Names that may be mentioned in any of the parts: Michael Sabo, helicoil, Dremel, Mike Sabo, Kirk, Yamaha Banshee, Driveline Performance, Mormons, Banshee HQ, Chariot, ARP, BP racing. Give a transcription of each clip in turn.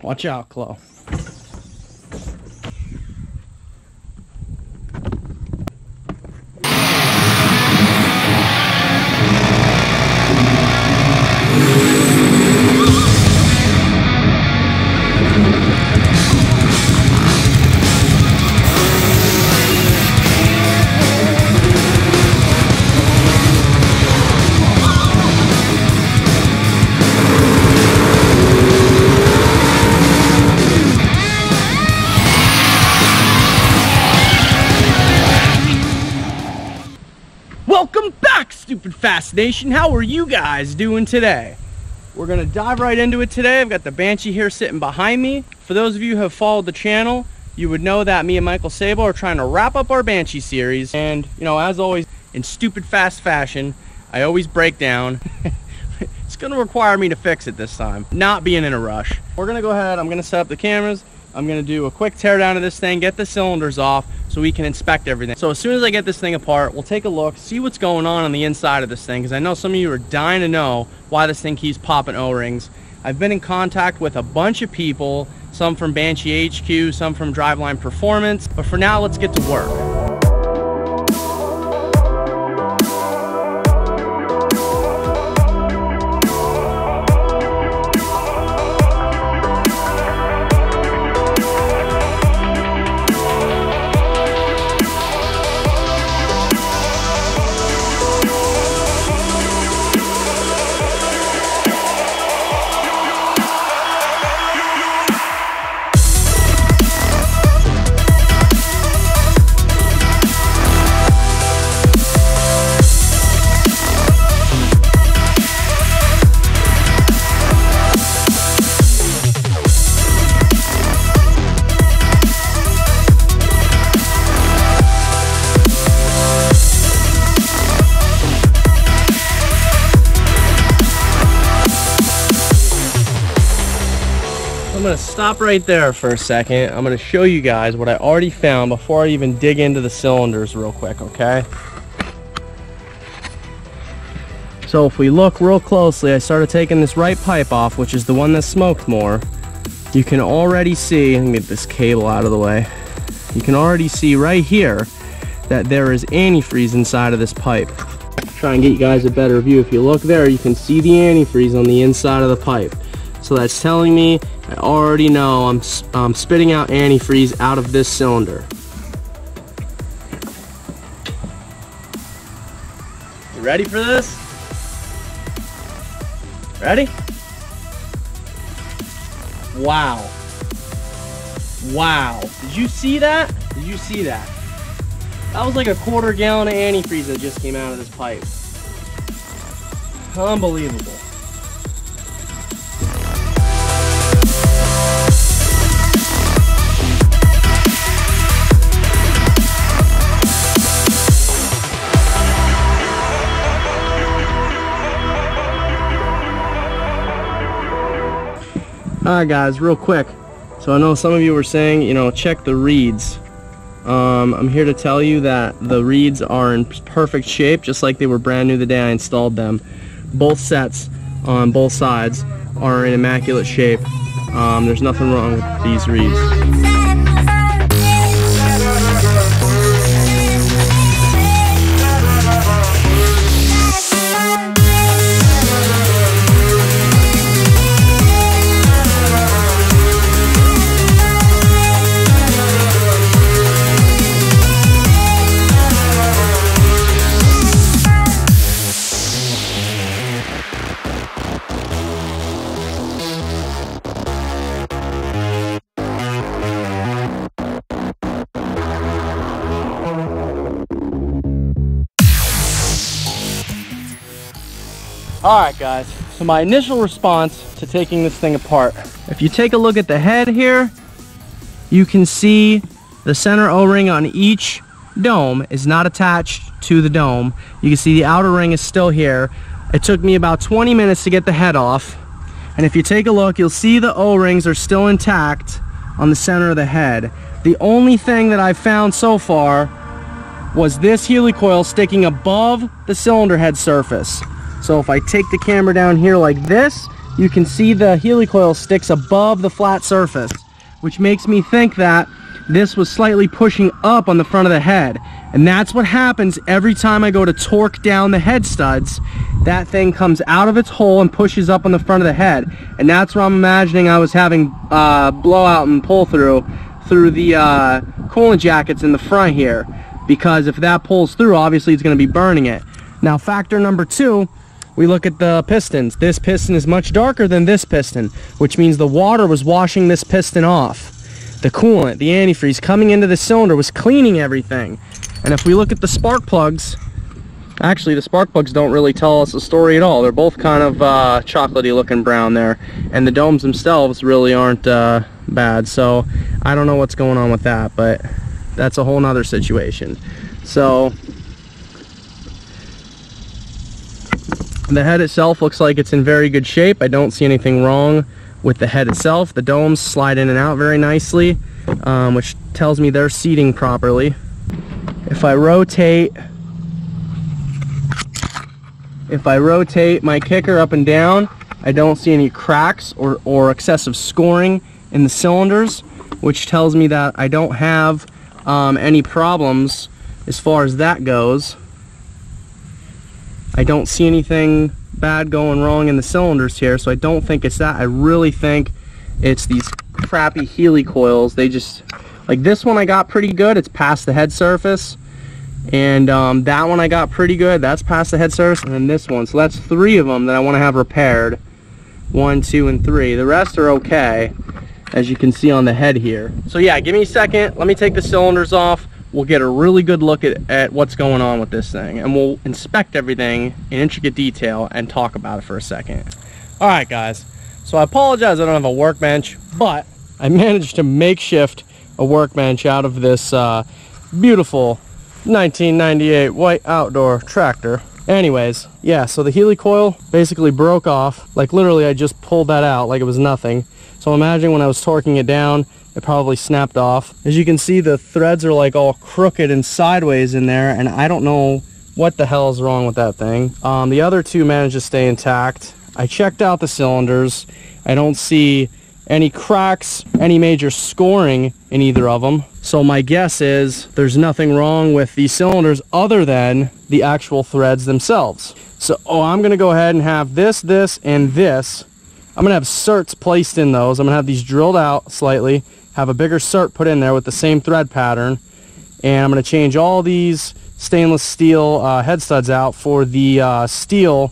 Watch out, Chloe. Stupid Fast Nation, how are you guys doing today? We're gonna dive right into it today. I've got the Banshee here sitting behind me. For those of you who have followed the channel, you would know that me and Michael Sabo are trying to wrap up our Banshee series, and you know, as always, in stupid fast fashion, I always break down. It's gonna require me to fix it this time, not being in a rush. We're gonna go ahead, I'm gonna set up the cameras, I'm gonna do a quick teardown of this thing, get the cylinders off so we can inspect everything. So as soon as I get this thing apart, we'll take a look, see what's going on the inside of this thing, because I know some of you are dying to know why this thing keeps popping O-rings. I've been in contact with a bunch of people, some from Banshee HQ, some from Driveline Performance, but for now, let's get to work. I'm gonna stop right there for a second. I'm gonna show you guys what I already found before I even dig into the cylinders real quick, okay? So if we look real closely, I started taking this right pipe off, which is the one that smoked more. You can already see, let me get this cable out of the way. You can already see right here that there is antifreeze inside of this pipe. Try and get you guys a better view. If you look there, you can see the antifreeze on the inside of the pipe. So that's telling me I already know I'm spitting out antifreeze out of this cylinder. You ready for this? Ready? Wow. Wow. Did you see that? Did you see that? That was like a quarter gallon of antifreeze that just came out of this pipe. Unbelievable. Alright guys, real quick, so I know some of you were saying, you know, check the reeds. I'm here to tell you that the reeds are in perfect shape, just like they were brand new the day I installed them. Both sets on both sides are in immaculate shape. There's nothing wrong with these reeds. Alright guys, so my initial response to taking this thing apart. If you take a look at the head here, you can see the center O-ring on each dome is not attached to the dome. You can see the outer ring is still here. It took me about 20 minutes to get the head off. And if you take a look, you'll see the O-rings are still intact on the center of the head. The only thing that I've found so far was this helicoil sticking above the cylinder head surface. So if I take the camera down here like this, you can see the helicoil sticks above the flat surface, which makes me think that this was slightly pushing up on the front of the head. And that's what happens every time I go to torque down the head studs. That thing comes out of its hole and pushes up on the front of the head. And that's where I'm imagining I was having blowout and pull through the coolant jackets in the front here. Because if that pulls through, obviously it's going to be burning it. Now, factor number two, we look at the pistons. This piston is much darker than this piston, which means the water was washing this piston off. The coolant, the antifreeze coming into the cylinder was cleaning everything. And if we look at the spark plugs, actually the spark plugs don't really tell us a story at all. They're both kind of chocolatey looking brown there. And the domes themselves really aren't bad. So I don't know what's going on with that, but that's a whole nother situation. So the head itself looks like it's in very good shape. I don't see anything wrong with the head itself. The domes slide in and out very nicely, which tells me they're seating properly. If I rotate my kicker up and down, I don't see any cracks or excessive scoring in the cylinders, which tells me that I don't have any problems as far as that goes. I don't see anything bad going wrong in the cylinders here, so I don't think it's that. I really think it's these crappy helicoils. They just, like this one I got pretty good, it's past the head surface. And that one I got pretty good, that's past the head surface, and then this one. So that's three of them that I want to have repaired. 1, 2, and 3. The rest are okay, as you can see on the head here. So yeah, give me a second, let me take the cylinders off. We'll get a really good look at what's going on with this thing, and we'll inspect everything in intricate detail and talk about it for a second. Alright guys, so I apologize I don't have a workbench, but I managed to makeshift a workbench out of this beautiful 1998 white outdoor tractor. Anyways, yeah, so the helicoil basically broke off. Like literally I just pulled that out like it was nothing. So imagine when I was torquing it down, it probably snapped off. As you can see, the threads are like all crooked and sideways in there, and I don't know what the hell is wrong with that thing. The other two managed to stay intact. I checked out the cylinders. I don't see any cracks, any major scoring in either of them. So my guess is there's nothing wrong with the cylinders other than the actual threads themselves. So I'm gonna go ahead and have this, this, and this. I'm gonna have certs placed in those. I'm gonna have these drilled out slightly, have a bigger cert put in there with the same thread pattern, and I'm going to change all these stainless steel head studs out for the steel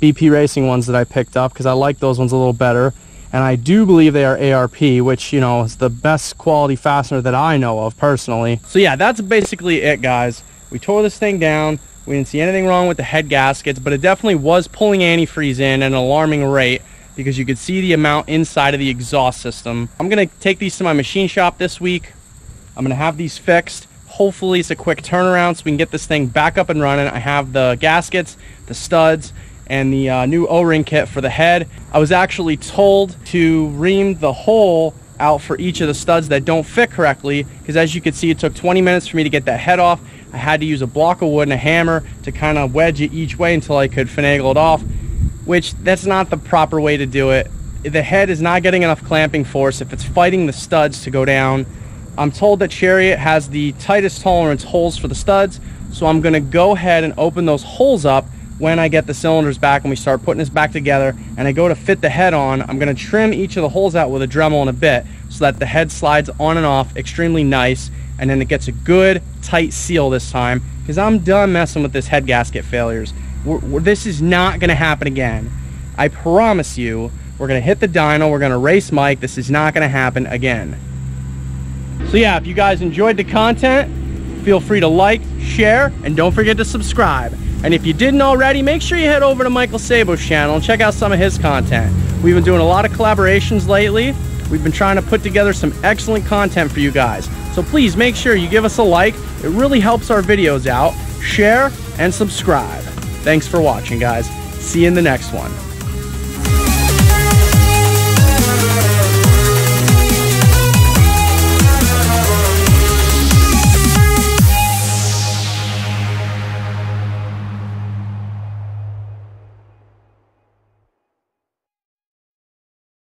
BP Racing ones that I picked up, because I like those ones a little better, and I do believe they are ARP, which, you know, is the best quality fastener that I know of personally. So yeah, that's basically it guys. We tore this thing down, we didn't see anything wrong with the head gaskets, but it definitely was pulling antifreeze in at an alarming rate, because you could see the amount inside of the exhaust system. I'm gonna take these to my machine shop this week. I'm gonna have these fixed. Hopefully it's a quick turnaround so we can get this thing back up and running. I have the gaskets, the studs, and the new O-ring kit for the head. I was actually told to ream the hole out for each of the studs that don't fit correctly, because as you can see, it took 20 minutes for me to get that head off. I had to use a block of wood and a hammer to kind of wedge it each way until I could finagle it off, which that's not the proper way to do it. The head is not getting enough clamping force if it's fighting the studs to go down. I'm told that Chariot has the tightest tolerance holes for the studs, so I'm gonna go ahead and open those holes up when I get the cylinders back and we start putting this back together and I go to fit the head on. I'm gonna trim each of the holes out with a Dremel in a bit so that the head slides on and off extremely nice, and then it gets a good tight seal this time, because I'm done messing with this head gasket failures. This is not gonna happen again. I promise you, we're gonna hit the dyno, we're gonna race Mike, this is not gonna happen again. So yeah, if you guys enjoyed the content, feel free to like, share, and don't forget to subscribe. And if you didn't already, make sure you head over to Michael Sabo's channel and check out some of his content. We've been doing a lot of collaborations lately. We've been trying to put together some excellent content for you guys. So please make sure you give us a like. It really helps our videos out. Share and subscribe. Thanks for watching, guys. See you in the next one.